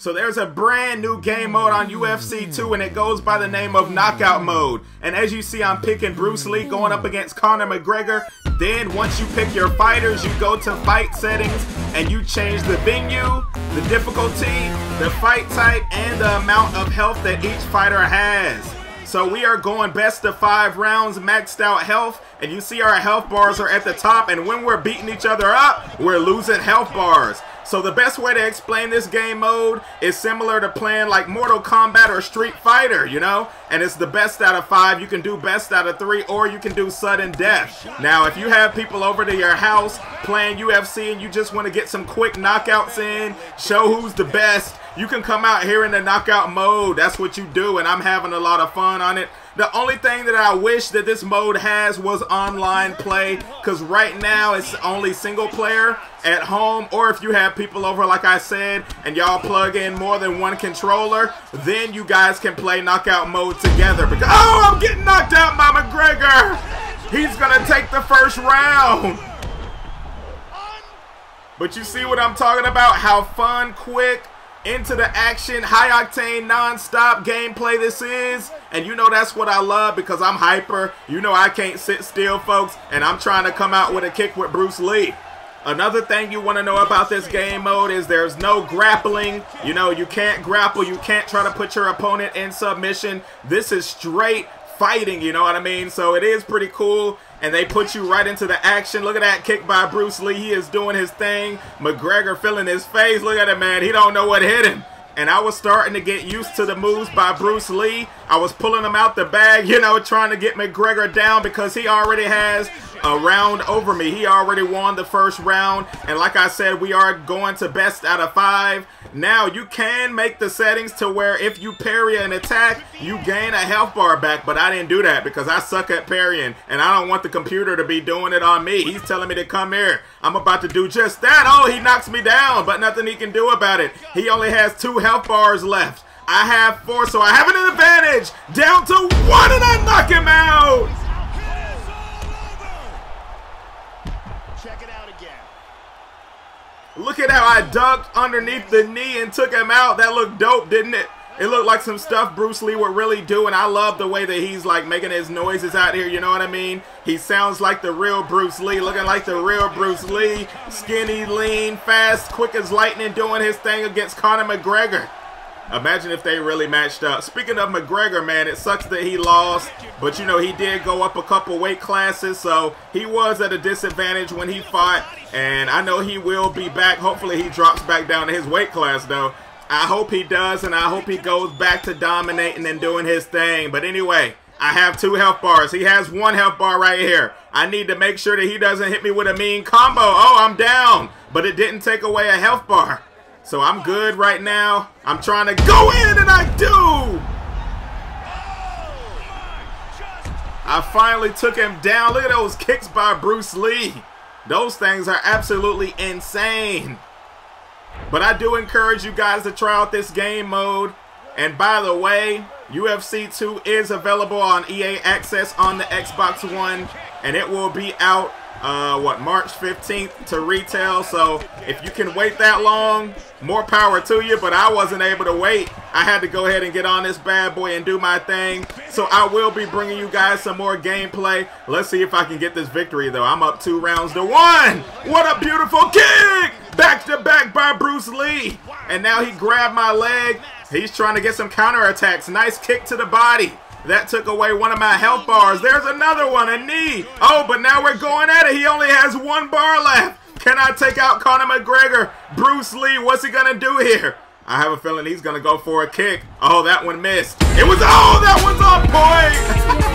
So there's a brand new game mode on UFC 2 and it goes by the name of Knockout Mode. And as you see, I'm picking Bruce Lee going up against Conor McGregor. Then once you pick your fighters, you go to fight settings and you change the venue, the difficulty, the fight type, and the amount of health that each fighter has. So we are going best of 5 rounds, maxed out health, and you see our health bars are at the top, and when we're beating each other up, we're losing health bars. So the best way to explain this game mode is similar to playing like Mortal Kombat or Street Fighter, you know? And it's the best out of 5. You can do best out of 3, or you can do sudden death. Now, if you have people over to your house playing UFC and you just want to get some quick knockouts in, show who's the best, you can come out here in the Knockout Mode. That's what you do, and I'm having a lot of fun on it. The only thing that I wish that this mode has was online play, because right now it's only single player at home, or if you have people over like I said and y'all plug in more than one controller, then you guys can play Knockout Mode together. Because oh, I'm getting knocked out by McGregor! He's gonna take the first round! But you see what I'm talking about? How fun, quick, into the action, high octane, non-stop gameplay this is. And you know that's what I love, because I'm hyper. You know I can't sit still, folks, and I'm trying to come out with a kick with Bruce Lee. Another thing you want to know about this game mode is there's no grappling. You know, you can't grapple, you can't try to put your opponent in submission. This is straight fighting, you know what I mean? So it is pretty cool. And they put you right into the action. Look at that kick by Bruce Lee. He is doing his thing. McGregor feeling his face. Look at it, man. He don't know what hit him. And I was starting to get used to the moves by Bruce Lee. I was pulling him out the bag, you know, trying to get McGregor down because he already has a round over me. He already won the first round. And like I said, we are going to best out of 5. Now, you can make the settings to where if you parry an attack, you gain a health bar back. But I didn't do that because I suck at parrying. And I don't want the computer to be doing it on me. He's telling me to come here. I'm about to do just that. Oh, he knocks me down, but nothing he can do about it. He only has 2 health bars left. I have 4, so I have an advantage. Down to 1, and I knock him out. Check it out again. Look at how I ducked underneath the knee and took him out. That looked dope, didn't it? It looked like some stuff Bruce Lee would really do, and I love the way that he's like making his noises out here, you know what I mean? He sounds like the real Bruce Lee, looking like the real Bruce Lee. Skinny, lean, fast, quick as lightning, doing his thing against Conor McGregor. Imagine if they really matched up. Speaking of McGregor, man, it sucks that he lost, but you know, he did go up a couple weight classes, so he was at a disadvantage when he fought, and I know he will be back. Hopefully he drops back down to his weight class, though. I hope he does, and I hope he goes back to dominating and doing his thing. But anyway, I have 2 health bars. He has 1 health bar right here. I need to make sure that he doesn't hit me with a mean combo. Oh, I'm down, but it didn't take away a health bar. So I'm good right now. I'm trying to go in, and I do! I finally took him down. Look at those kicks by Bruce Lee. Those things are absolutely insane. But I do encourage you guys to try out this game mode. And by the way, UFC 2 is available on EA Access on the Xbox One. And it will be out, March 15th to retail. So if you can wait that long, more power to you. But I wasn't able to wait. I had to go ahead and get on this bad boy and do my thing. So I will be bringing you guys some more gameplay. Let's see if I can get this victory, though. I'm up 2 rounds to 1. What a beautiful kick! Back to back by Bruce Lee. And now he grabbed my leg. He's trying to get some counterattacks. Nice kick to the body. That took away 1 of my health bars. There's another one, a knee. Oh, but now we're going at it. He only has 1 bar left. Can I take out Conor McGregor? Bruce Lee, what's he gonna do here? I have a feeling he's gonna go for a kick. Oh, that one missed. It was, oh, that one's on point.